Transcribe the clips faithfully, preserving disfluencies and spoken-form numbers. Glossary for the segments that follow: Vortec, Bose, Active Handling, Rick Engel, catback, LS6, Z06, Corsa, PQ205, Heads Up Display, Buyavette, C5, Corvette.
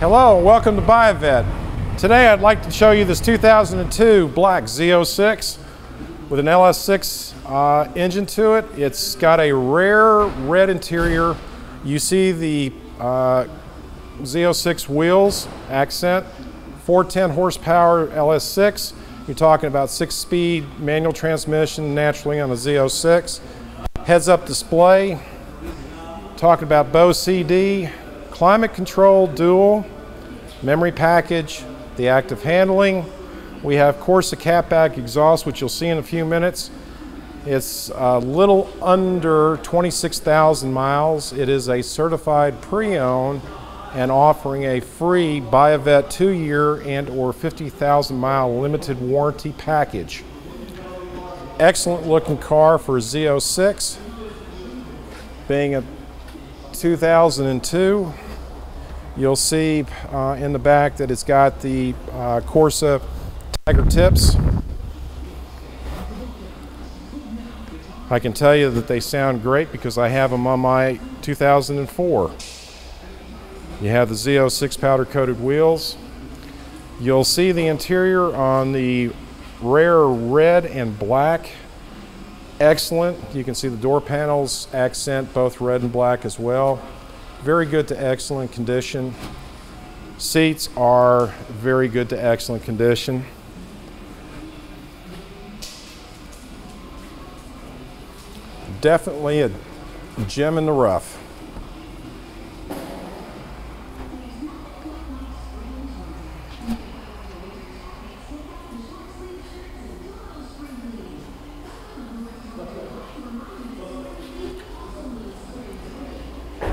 Hello and welcome to Buyavette. Today I'd like to show you this two thousand two black Z oh six with an L S six uh, engine to it. It's got a rare red interior. You see the uh, Z oh six wheels, accent, four hundred ten horsepower L S six. You're talking about six-speed manual transmission naturally on a Z oh six. Heads up display, talking about Bose C D. Climate control, dual, memory package, the active handling. We have Corsa catback exhaust, which you'll see in a few minutes. It's a little under twenty-six thousand miles. It is a certified pre-owned and offering a free Buyavette two-year and or fifty thousand mile limited warranty package. Excellent looking car for a Z oh six, being a two thousand two. You'll see uh, in the back that it's got the uh, Corsa Tiger tips. I can tell you that they sound great because I have them on my two thousand four. You have the Z oh six powder coated wheels. You'll see the interior on the rare red and black. Excellent. You can see the door panels, accent, both red and black as well. Very good to excellent condition. Seats are very good to excellent condition. Definitely a gem in the rough.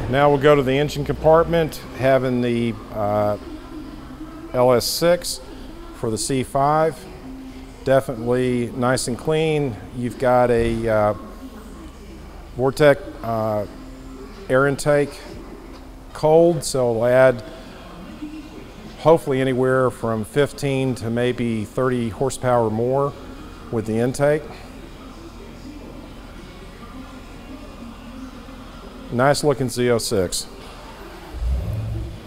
Now we'll go to the engine compartment, having the uh, L S six for the C five. Definitely nice and clean. You've got a uh, Vortec uh, air intake, cold, so it'll add hopefully anywhere from fifteen to maybe thirty horsepower more with the intake. Nice looking Z oh six,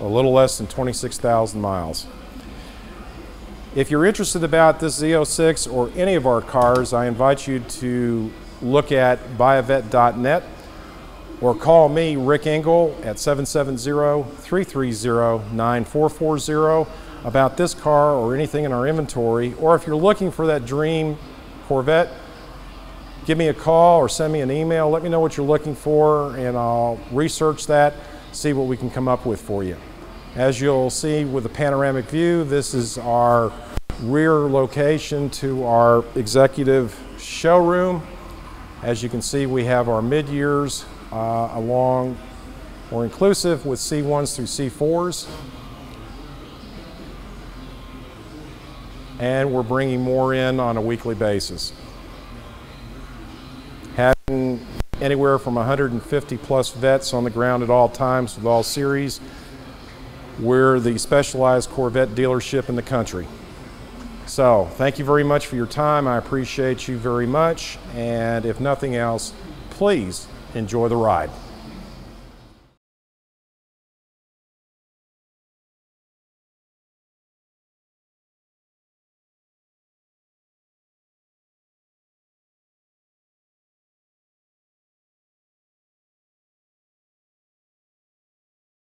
a little less than twenty-six thousand miles. If you're interested about this Z oh six or any of our cars, I invite you to look at buyavette dot net or call me, Rick Engel, at seven seven zero, three three zero, nine four four zero about this car or anything in our inventory. Or if you're looking for that dream Corvette, give me a call or send me an email. Let me know what you're looking for and I'll research that, see what we can come up with for you. As you'll see with the panoramic view, this is our rear location to our executive showroom. As you can see, we have our mid-years uh, along or inclusive with C ones through C fours. And we're bringing more in on a weekly basis. Having anywhere from one hundred fifty plus vets on the ground at all times with all series, we're the specialized Corvette dealership in the country. So thank you very much for your time. I appreciate you very much. And if nothing else, please enjoy the ride.